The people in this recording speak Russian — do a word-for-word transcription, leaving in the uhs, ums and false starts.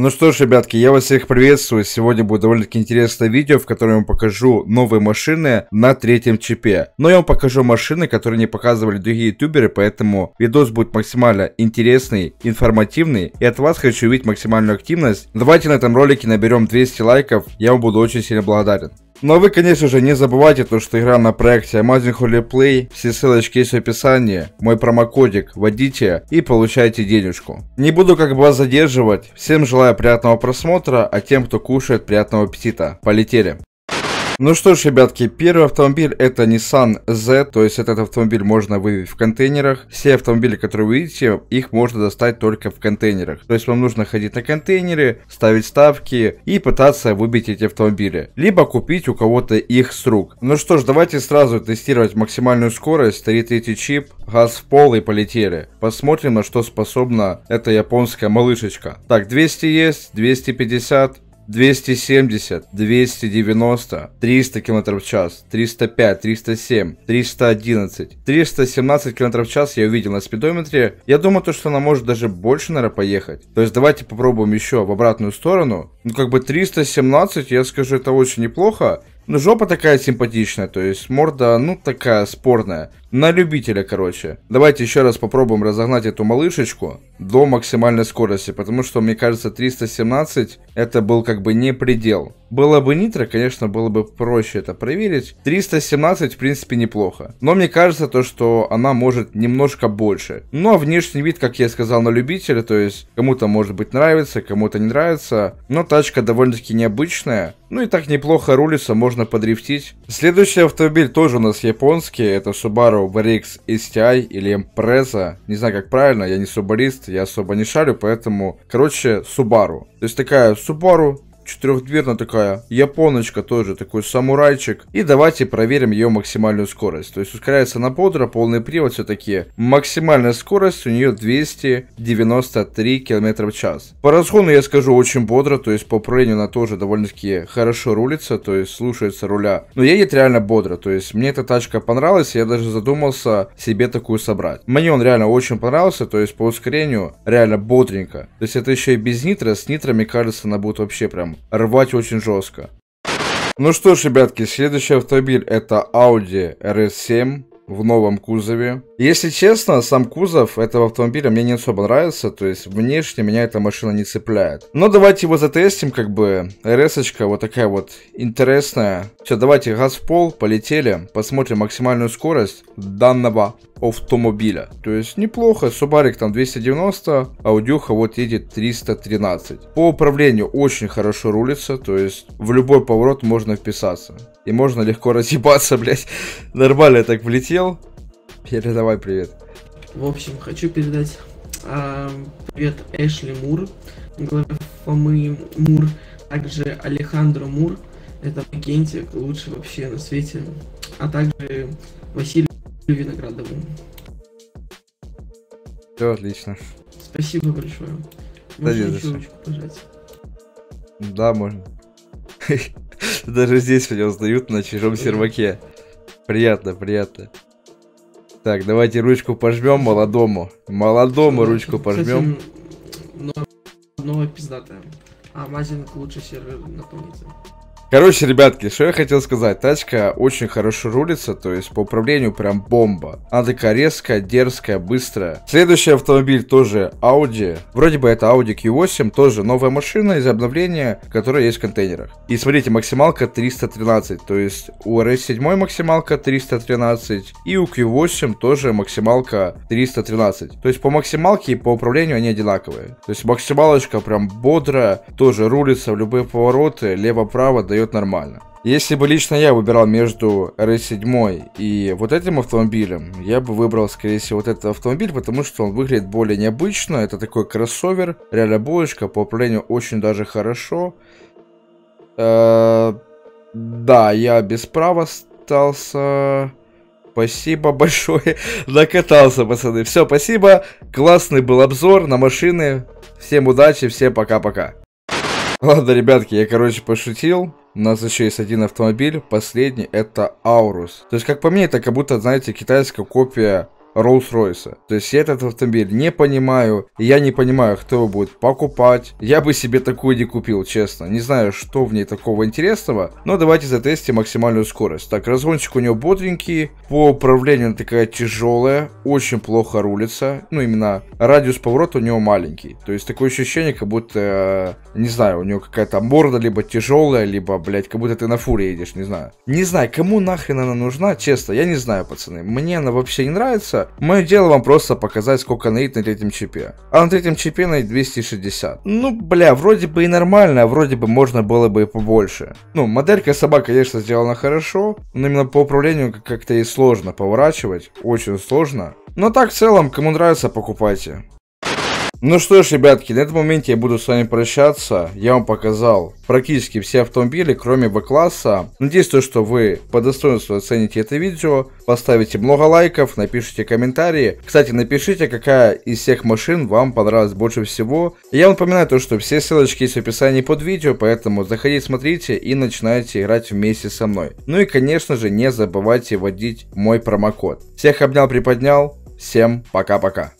Ну что ж, ребятки, я вас всех приветствую. Сегодня будет довольно-таки интересное видео, в котором я вам покажу новые машины на третьем чипе. Но я вам покажу машины, которые не показывали другие ютуберы, поэтому видос будет максимально интересный, информативный. И от вас хочу увидеть максимальную активность. Давайте на этом ролике наберем двести лайков, я вам буду очень сильно благодарен. Ну а вы, конечно же, не забывайте то, что игра на проекте Amazing Online, все ссылочки есть в описании, мой промокодик, вводите и получайте денежку. Не буду как бы вас задерживать, всем желаю приятного просмотра, а тем, кто кушает, приятного аппетита. Полетели! Ну что ж, ребятки, первый автомобиль это Nissan Z, то есть этот автомобиль можно вывести в контейнерах. Все автомобили, которые вы видите, их можно достать только в контейнерах. То есть вам нужно ходить на контейнеры, ставить ставки и пытаться выбить эти автомобили. Либо купить у кого-то их с рук. Ну что ж, давайте сразу тестировать максимальную скорость, три третий чип, газ в пол и полетели. Посмотрим, на что способна эта японская малышечка. Так, двести есть, двести пятьдесят. двести семьдесят, двести девяносто, триста км в час, триста пять, триста семь, триста одиннадцать, триста семнадцать км в час я увидел на спидометре. Я думаю, то, что она может даже больше, наверное, поехать. То есть давайте попробуем еще в обратную сторону. Ну, как бы триста семнадцать, я скажу, это очень неплохо. Ну, жопа такая симпатичная, то есть морда, ну, такая спорная. На любителя, короче. Давайте еще раз попробуем разогнать эту малышечку до максимальной скорости, потому что, мне кажется, триста семнадцать это был как бы не предел. Было бы нитро, конечно, было бы проще это проверить. триста семнадцать, в принципе, неплохо. Но мне кажется, то, что она может немножко больше. Ну, а внешний вид, как я сказал, на любителя, то есть кому-то, может быть, нравится, кому-то не нравится. Но тачка довольно-таки необычная. Ну, и так неплохо рулится, можно подрифтить. Следующий автомобиль тоже у нас японский, это Subaru ви экс эс ти ай или Impreza. Не знаю, как правильно, я не субарист, я особо не шарю, поэтому, короче, Subaru. То есть такая Subaru, четырехдверная такая, японочка тоже, такой самурайчик. И давайте проверим ее максимальную скорость. То есть ускоряется она бодро, полный привод все-таки. Максимальная скорость у нее двести девяносто три км в час. По разгону я скажу очень бодро, то есть по управлению она тоже довольно-таки хорошо рулится, то есть слушается руля. Но я едет реально бодро, то есть мне эта тачка понравилась, я даже задумался себе такую собрать. Мне он реально очень понравился, то есть по ускорению реально бодренько. То есть это еще и без нитро, с нитро, мне кажется, она будет вообще прям рвать очень жестко. Ну что ж, ребятки, следующий автомобиль это Audi эр эс семь в новом кузове. Если честно, сам кузов этого автомобиля мне не особо нравится, то есть внешне меня эта машина не цепляет. Но давайте его затестим, как бы, эр эс-очка вот такая вот интересная. Все, давайте газ в пол, полетели, посмотрим максимальную скорость данного автомобиля. То есть неплохо, субарик там двести девяносто, аудюха вот едет триста тринадцать. По управлению очень хорошо рулится, то есть в любой поворот можно вписаться. И можно легко разъебаться, блять. Нормально я так влетел. Передавай привет. В общем, хочу передать э, привет Эшли Мур, главе Фомы Мур, также Алехандру Мур, это агентик, лучший вообще на свете, а также Василию Лювиноградову. Все отлично. Спасибо большое. Можно челочку пожать? Да, можно. Даже здесь меня узнают на чужом серваке. Приятно, приятно. Так, давайте ручку пожмем молодому. Молодому ручку пожмем. Новая пиздатая. А Амазинг лучший сервер на планете. Короче, ребятки, что я хотел сказать, тачка очень хорошо рулится, то есть по управлению прям бомба. Она такая резкая, дерзкая, быстрая. Следующий автомобиль тоже Audi, вроде бы это Audi кью восемь, тоже новая машина из обновления, которая есть в контейнерах. И смотрите, максималка триста тринадцать, то есть у эр эс семь максималка триста тринадцать и у кью восемь тоже максималка триста тринадцать. То есть по максималке и по управлению они одинаковые. То есть максималочка прям бодрая, тоже рулится в любые повороты, лево-право, да нормально. Если бы лично я выбирал между эр эс семь и вот этим автомобилем, я бы выбрал, скорее всего, вот этот автомобиль, потому что он выглядит более необычно. Это такой кроссовер, реально булочка, по управлению очень даже хорошо. Э-э- да, я без права остался. Спасибо большое. Накатался, пацаны. Все, спасибо. Классный был обзор на машины. Всем удачи, всем пока-пока. Ладно, ребятки, я, короче, пошутил. У нас еще есть один автомобиль, последний, это Aurus. То есть, как по мне, это как будто, знаете, китайская копия Rolls-Royce. То есть я этот автомобиль не понимаю, я не понимаю, кто его будет покупать. Я бы себе такую не купил, честно. Не знаю, что в ней такого интересного, но давайте затестим максимальную скорость. Так, разгончик у него бодренький, по управлению она такая тяжелая, очень плохо рулится, ну именно радиус поворота у него маленький. То есть такое ощущение, как будто, не знаю, у него какая-то морда либо тяжелая, либо, блядь, как будто ты на фуре едешь, не знаю. Не знаю, кому нахрен она нужна, честно, я не знаю, пацаны. Мне она вообще не нравится. Мое дело вам просто показать, сколько она едет на третьем чипе. А на третьем чипе она едет двести шестьдесят. Ну, бля, вроде бы и нормально, а вроде бы можно было бы и побольше. Ну, моделька сама, конечно, сделана хорошо, но именно по управлению как-то и сложно поворачивать, очень сложно. Но так в целом, кому нравится, покупайте. Ну что ж, ребятки, на этом моменте я буду с вами прощаться. Я вам показал практически все автомобили, кроме вэ-класса. Надеюсь, то, что вы по достоинству оцените это видео, поставите много лайков, напишите комментарии. Кстати, напишите, какая из всех машин вам понравилась больше всего. Я напоминаю то, что все ссылочки есть в описании под видео, поэтому заходите, смотрите и начинайте играть вместе со мной. Ну и, конечно же, не забывайте вводить мой промокод. Всех обнял, приподнял. Всем пока-пока.